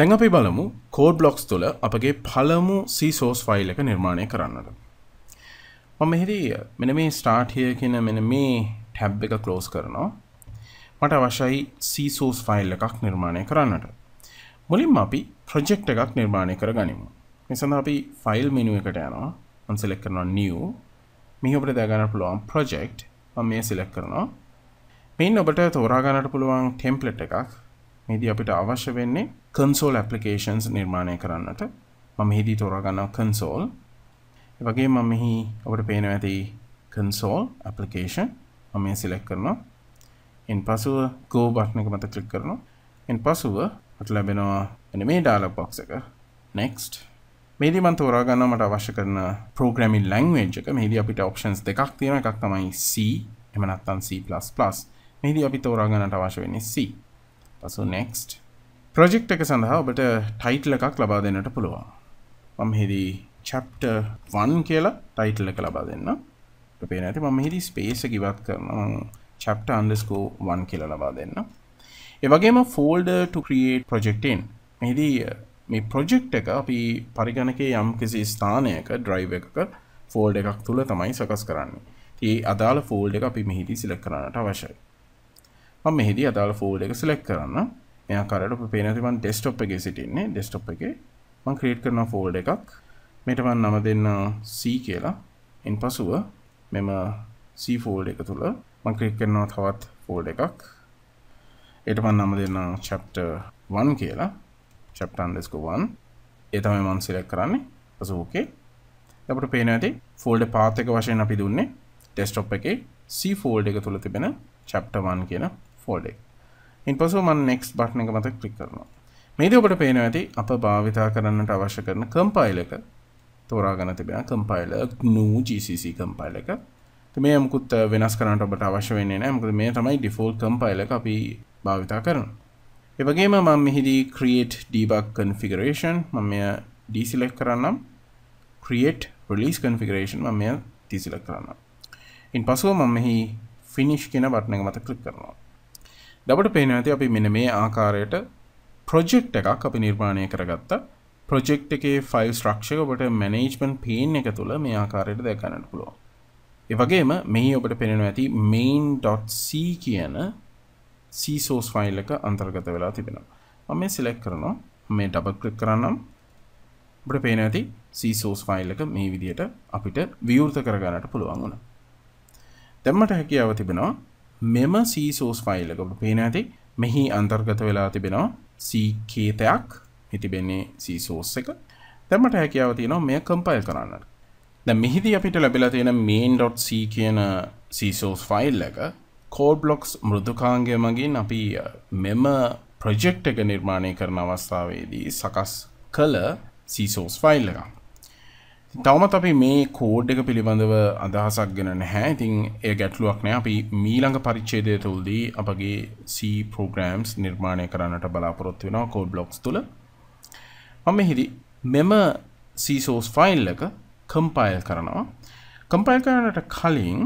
දැන් අපි බලමු code blocks තුල අපගේ පළමු C source file එක නිර්මාණය කරන්නට. මම මෙහිදී මෙන්න මේ start here කියන මෙන්න මේ tab එක close කරනවා. මට අවශ්‍යයි C source file එකක් නිර්මාණය කරන්නට. මුලින්ම අපි project එකක් නිර්මාණය කරගනිමු. මේ සඳහා අපි file menu එකට යනවා. මම select කරනවා new. මෙහි ඔබට දැක ගන්න පුළුවන් project. මම මේ select කරනවා. මේන් ඔබට තෝරා ගන්නට පුළුවන් template එකක්. මෙහිදී අපිට අවශ්‍ය වෙන්නේ console applications නිර්මාණය කරන්නට. මම මෙහිදී තෝරා ගන්නවා console. ඒ වගේම මම මෙහි අපිට පේනවා ඇති console application. මම මේ select කරනවා. ඉන්පසුව go button එක මත click කරනවා. ඉන්පසුව අපිට ලැබෙනවා මෙන්න මේ dialog box එක. Next. මෙහිදී මම තෝරා ගන්නවා මට අවශ්‍ය කරන programming language එක. මෙහිදී අපිට options දෙකක් තියෙනවා. එකක් තමයි C. එහෙම නැත්නම් C++. මෙහිදී අපි තෝරා ගන්නට අවශ්‍ය වෙන්නේ C. So next project එක සඳහා ඔබට title එකක් ලබා දෙන්නට පුළුවන්. මම මෙහිදී chapter 1 කියලා title එක ලබා දෙන්නම්. ඔබට පේන ඇති මම මෙහිදී space එක ඉවත් කරනවා. chapter_1 කියලා ලබා දෙන්නම්. ඒ වගේම folder to create project in. මෙහිදී මේ project එක අපි පරිගණකයේ යම්කිසි ස්ථානයක drive එකක folder එකක් තුල තමයි සකස් කරන්නේ. ඉතින් අදාළ folder එක අපි මෙහිදී select කරන්නට අවශ්‍යයි. මම මෙහිදී අදාළ folder එක select කරන්න. මේ ආකාරයට ඔබ පේන විදිහට මම desktop එකේ සිටින්නේ. desktop එකේ මම create කරන folder එකක්. මේකට මම නම දෙන්න C කියලා. ඉන්පසුව මෙම C folder එක තුල මම click කරනවා තවත් folder එකක්. ඒකට මම නම දෙන්න chapter 1 කියලා. chapter_1. ඒ තමයි මම select කරන්නේ. ඊපස්සේ okay. දැන් අපිට පේනවා ඇති folder path එක වශයෙන් අපි දුන්නේ desktop එකේ C folder එක තුල තිබෙන chapter 1 කියලා. folder. ඉන්පසු මම next button එක මත click කරනවා. මේදී ඔබට පේනවා ඇති අප භාවිතා කරන්නට අවශ්‍ය කරන compiler එක තෝරාගෙන තිබෙනවා. compiler GNU GCC compiler එක. ඉතින් මේ මුකුත් වෙනස් කරන්නට ඔබට අවශ්‍ය වෙන්නේ නැහැ. මොකද මේ තමයි default compiler එක අපි භාවිතා කරන්නේ. ඒ වගේම මම මෙහිදී create debug configuration මම මෙය deselect කරන්නම්. create release configuration මම මෙය deselect කරන්නම්. ඉන්පසු මම මෙහි finish කියන බටන් එක මත click කරනවා. ඩබට පේනවා ඇති අපි මෙන්න මේ ආකාරයට project එකක් අපි නිර්මාණය කරගත්තා. project එකේ file structure එක ඔබට management pane එක තුල මේ ආකාරයට දැක ගන්නට පුළුවන්. ඒ වගේම මෙහි ඔබට පේනවා ඇති main.c කියන C source file එක අන්තර්ගත වෙලා තිබෙනවා. මම මේ select කරනවා. මේ double click කරනම් ඔබට පේනවා ඇති C source file එක මේ විදිහට අපිට විවෘත කර ගන්නට පුළුවන් වුණා. දැන් මට හැකියාව තිබෙනවා මෙම C source file එක ඔබ පේන ඇති මෙහි අන්තර්ගත වෙලා තිබෙනවා C කේතයක් මේ තිබෙන්නේ C source එක. දැන් මට හැකියාව තියෙනවා මෙය compile කරන්නට. දැන් මෙහිදී අපිට ලැබිලා තියෙන main.c කියන C source file එක code blocks මෘදුකාංගය මගින් අපි මෙම project එක නිර්මාණය කරන අවස්ථාවේදී සකස් කළ C source file එකක්. තවමත් අපි මේ කෝඩ් එක පිළිබඳව අදහසක් ගෙන නැහැ. ඉතින් ඒ ගැටලුවක් නෑ. අපි ඊළඟ පරිච්ඡේදය තුලදී අපගේ C programs නිර්මාණය කරන්නට බලාපොරොත්තු වෙනවා code blocks තුල. මම මෙහිදී මෙම C source file එක compile කරනවා. compile කරන්නට කලින්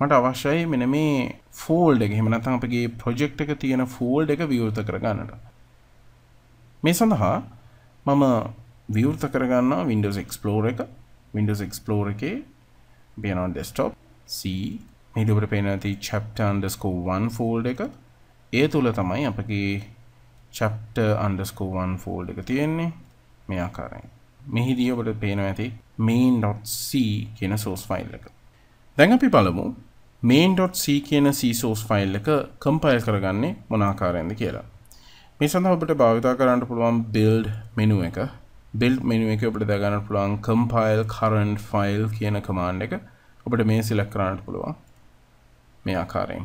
මට අවශ්‍යයි මෙන්න මේ folder එක. එහෙම නැත්නම් අපගේ project එක තියෙන folder එක විවෘත කරගන්නට. මේ සඳහා මම විවෘත කරගන්නවා Windows Explorer එක. Windows Explorer එකේ බියනවා desktop C මෙහි ඔබට පේනවා තියෙන chapter_1 folder එක. ඒ තුල තමයි අපගේ chapter_1 folder එක තියෙන්නේ මේ ආකාරයෙන්. මෙහිදී ඔබට පේනවා ඇති main.c කියන source file එක. දැන් අපි බලමු main.c කියන C source file එක compile කරගන්නේ මොන ආකාරයෙන්ද කියලා. මේ සඳහා ඔබට භාවිතා කරන්න පුළුවන් build menu එක. build menu එකේ ඔබට දැක ගන්න පුළුවන් compile current file කියන command එක ඔබට මේ select කරන්නට පුළුවන් මේ ආකාරයෙන්.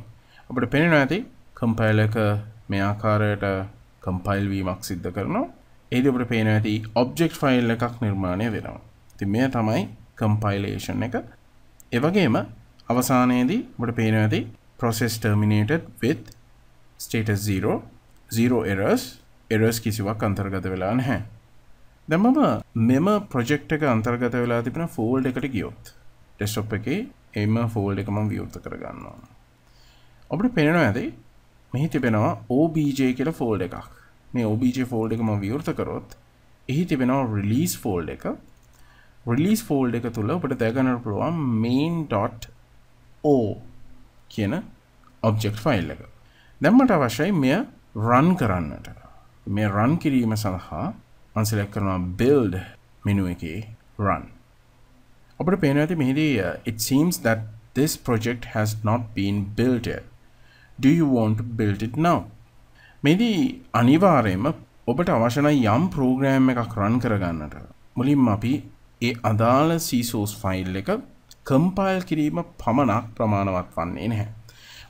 ඔබට පේනවා ඇති compile එක මේ ආකාරයට compile වීමක් සිද්ධ කරනවා. ඒදී ඔබට පේනවා ඇති object file එකක් නිර්මාණය වෙනවා. ඉතින් මේ තමයි compilation එක. ඒ වගේම අවසානයේදී ඔබට පේනවා ඇති process terminated with status 0, zero errors, errors කිසිවක් අන්තර්ගත වෙලා නැහැ. දැන් මම මෙම project එක අන්තර්ගත වෙලා තිබෙන folder එකට ගියොත් desktop එකේ එම folder එක මම විවෘත කරගන්නවා. ඔබට පේනවා ඇති මෙහි තිබෙනවා obj කියලා folder එකක්. මේ obj ෆෝල්ඩ් එක මම විවෘත කරොත් එහි තිබෙනවා release ෆෝල්ඩ් එක. Release ෆෝල්ඩ් එක තුල අපිට දැනගන්න පුළුවන් main.o කියන object file එක. දැන් මට අවශ්‍යයි මෙය run කරන්නට. මේ run කිරීම සඳහා මම select කරනවා build menu එකේ run. අපිට පේනවා ඇති මෙහිදී it seems that this project has not been built yet. Do you want to build it now? මේදී අනිවාර්යයෙන්ම ඔබට අවශ්‍ය නම් යම් ප්‍රෝග්‍රෑම් එකක් run කරගන්නට මුලින්ම අපි ඒ අදාළ C source ෆයිල් එක compile කිරීම පමණක් ප්‍රමාණවත් වන්නේ නැහැ.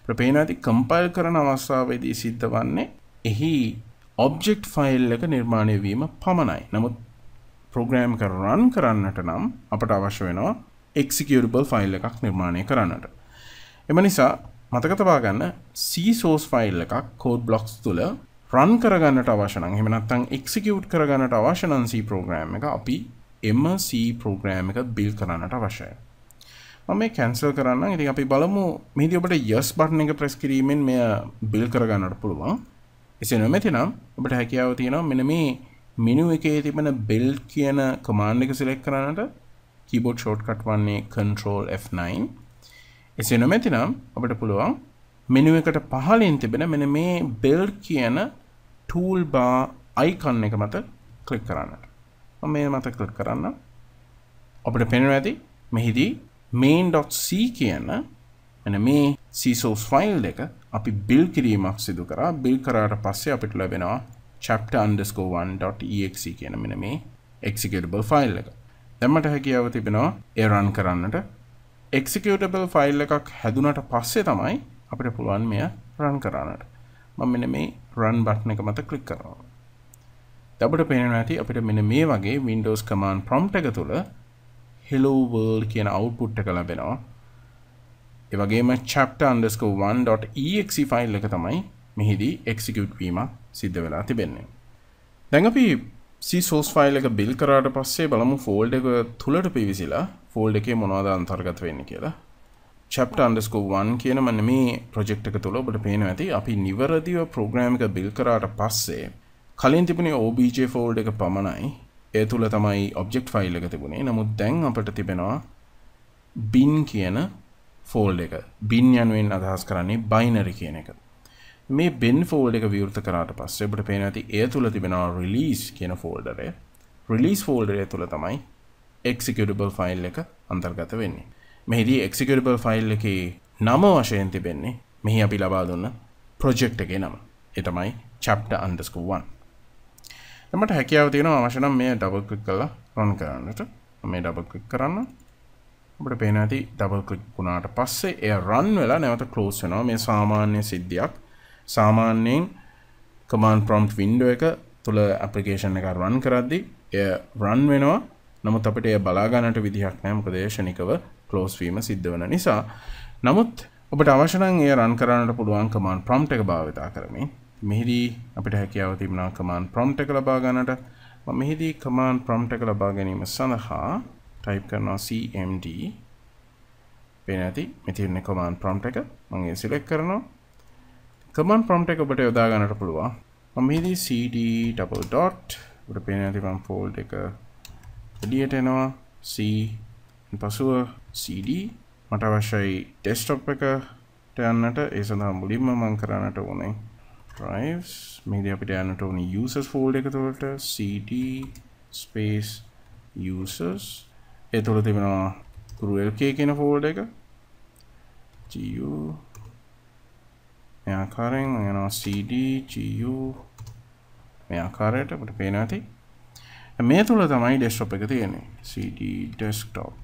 අපිට පේනවා ඇති compile කරන අවස්ථාවේදී සිද්ධ වන්නේ එහි object ෆයිල් එක නිර්මාණය වීම පමණයි. නමුත් ප්‍රෝග්‍රෑම් එක run කරන්නට නම් අපට අවශ්‍ය වෙනවා executable ෆයිල් එකක් නිර්මාණය කරන්නට. එම නිසා මතක තබා ගන්න C source ෆයිල් එකක් code blocks තුල run කරගන්නට අවශ්‍ය නම් එහෙම නැත්නම් execute කරගන්නට අවශ්‍ය නම් C program එක අපි එම C program එක build කරන්නට අවශ්‍යයි. මම මේ cancel කරන්නම්. ඉතින් අපි බලමු මෙහිදී ඔබට yes button එක press කිරීමෙන් මෙය build කරගන්නට පුළුවන්. එසේ නොමැතිනම් ඔබට හැකියාව තියෙනවා මෙන්න මේ menu එකේ තිබෙන build කියන command එක select කරන්නට. keyboard shortcut වන්නේ control F9. එසේ නොමැතිනම් අපිට පුළුවන් මෙනු එකට පහළින් තිබෙන මෙන්න මේ build කියන tool bar icon එක මත click කරන්නට. මම මේ මත click කරන්න. අපිට පේනවා ඇති මෙහිදී main.c කියන මෙන්න මේ C source file එක අපි build කිරීමක් සිදු කරා. build කරාට පස්සේ අපිට ලැබෙනවා chapter_1.exe කියන මෙන්න මේ executable file එක. දැන් මට හැකියාව තිබෙනවා run කරන්නට. executable file එකක් හැදුනට පස්සේ තමයි අපිට පුළුවන් මෙය run කරන්නට. මම මෙන්න මේ run button එක මත click කරනවා. අපිට පේනවා ඇති අපිට මෙන්න මේ වගේ Windows command prompt එක තුල hello world කියන output එක ලැබෙනවා. ඒ වගේම chapter_1.exe file එක තමයි මෙහිදී execute වීම සිද්ධ වෙලා තිබෙන්නේ. දැන් අපි C source file එක build කරාට පස්සේ බලමු folder එක තුලට පිවිසිලා folder එකේ මොනවද අන්තර්ගත වෙන්නේ කියලා. chapter_1 කියන මන්නේ මේ project එක තුල ඔබට පේනවා ඇති අපි නිවැරදිව program එක build කරාට පස්සේ කලින් තිබුණේ obj folder එක පමණයි. ඒ තුල තමයි object file එක තිබුණේ. නමුත් දැන් අපිට තිබෙනවා bin කියන folder එක. bin යනුවෙන් අදහස් කරන්නේ binary කියන එක. මේ bin folder එක විවෘත කරාට පස්සේ ඔබට පේනවා ඇති ඒ තුල තිබෙනවා release කියන folder එක. release folder එක තුල තමයි executable file එක අන්තර්ගත වෙන්නේ. මෙහිදී executable file එකේ නම වශයෙන් තිබෙන්නේ මෙහි අපි ලබා දුන්න project එකේ නම. ඒ තමයි chapter_1. එතකොට හැකියාව තියෙනවා අවශ්‍ය නම් මේ double click කරලා run කරන්නට. මේ double click කරන්න. අපිට පේනවා ඇති double click වුණාට පස්සේ එය run වෙලා නැවත close වෙනවා. මේ සාමාන්‍ය සිද්ධියක්. සාමාන්‍යයෙන් command prompt window එක තුල application එක run කරද්දී එය run වෙනවා. නමුත් අපිට ඒ බලා ගන්නට විදිහක් නැහැ මොකද ඒ ශනිකව ක්ලෝස් වීම සිද්ධ වෙන නිසා. නමුත් ඔබට අවශ්‍ය නම් ඒ රන් කරන්නට පුළුවන් command prompt එක භාවිත කරමින් මෙහිදී අපිට හැකියාව තිබුණා command prompt එක ලබා ගන්නට. මම මෙහිදී command prompt එක ලබා ගැනීම සඳහා type කරනවා cmd. වෙනදී මෙතන command prompt එක මම ඒක select කරනවා. command prompt එක ඔබට යොදා ගන්නට පුළුවන්. මම මෙහිදී cd double dot ඔබට පේනදී මම fold එක එලියට එනවා C පසුව CD. මට අවශ්‍යයි desktop එකට යන්නට. ඒ සඳහා මුලින්ම මම කරන්නට ඕනේ drives. මේදී අපිට යන්නට ඕනේ users folder එක තුළට CD space users. ඒ තුළ තිබෙනවා gurulk කියන folder එක. gu මේ ආකාරයෙන් යනවා CD gu මේ ආකාරයට අපිට පේනවා ඇති. මේ තුල තමයි desktop එක තියෙන්නේ. cd desktop.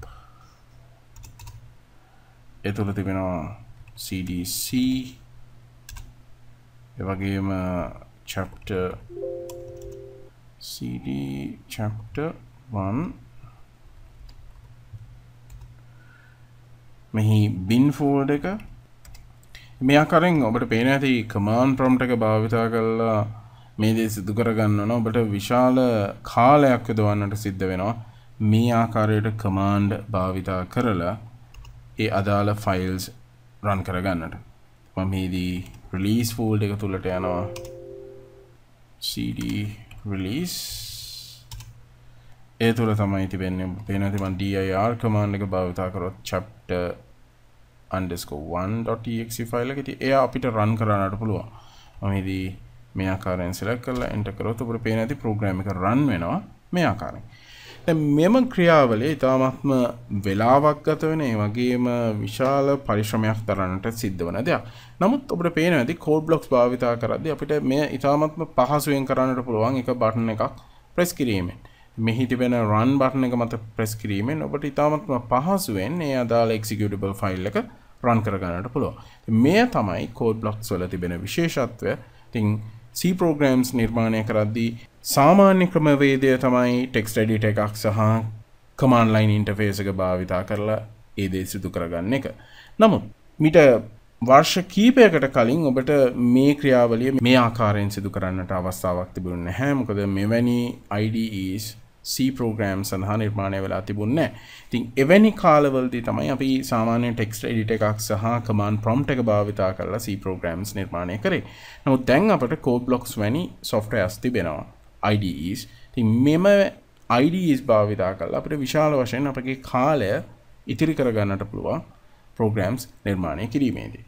ඒ තුල තිබෙනවා cdc. ඒ වගේම chapter cd chapter 1. මෙහි bin folder එක. මේ ආකාරයෙන් ඔබට පේන ඇති command prompt එක භාවිතා කරලා මේ දේ සිදු කරගන්න ඕන. ඔබට විශාල කාලයක් යොදවන්නට සිද්ධ වෙනවා මේ ආකාරයට command භාවිතා කරලා ඒ අදාළ files run කරගන්නට. මම මේදී release folder එක තුලට යනවා cd release e thula තමයි තිබෙන්නේ පේනවා නේ මම dir command එක භාවිතා කරොත් chapter_1.exe file එක ඉතින් එයා අපිට run කරන්නට පුළුවන් මම ඉදි මේ ආකාරයෙන් select කරලා enter කරොත් උඩ පේන ඇති program එක run වෙනවා මේ ආකාරයෙන් දැන් මෙම ක්‍රියාවලිය ඊටාත්ම වේලාවක් ගත වෙන ඒ වගේම විශාල පරිශ්‍රමයක් දරන්නට සිද්ධ වෙන දෙයක්. නමුත් අපිට පේනවා ඇති code blocks භාවිතා කරද්දී අපිට මේ ඊටාත්ම පහසුවෙන් කරන්නට පුළුවන් එක බටන් එකක් press කිරීමෙන්. මෙහි තිබෙන run බටන් එක මත press කිරීමෙන් ඔබට ඊටාත්ම පහසුවෙන් ඒ අදාළ executable file එක run කර ගන්නට පුළුවන්. මේ තමයි code blocks වල තිබෙන විශේෂත්වය. ඉතින් C programs නිර්මාණය කරද්දී සාමාන්‍ය ක්‍රමවේදය තමයි text editor එකක් සහ command line interface එක භාවිතා කරලා ඒ දේ සිදු කරගන්න එක. නමුත් මිට වර්ෂ කීපයකට කලින් ඔබට මේ ක්‍රියාවලිය මේ ආකාරයෙන් සිදු කරන්නට අවස්ථාවක් තිබුණේ නැහැ. මොකද මෙවැනි IDEs C programs සඳහා නිර්මාණය වෙලා තිබුණේ නැහැ. ඉතින් එවැනි කාලවලදී තමයි අපි සාමාන්‍ය text editor එකක් සහ command prompt එක භාවිතා කරලා C programs නිර්මාණය කරේ. නමුත් දැන් අපට code blocks වැනි softwares තිබෙනවා. IDEs. ඉතින් මෙම IDEs භාවිතා කරලා අපිට විශාල වශයෙන් අපගේ කාලය ඉතිරි කර ගන්නට පුළුවන් programs නිර්මාණය කිරීමේදී.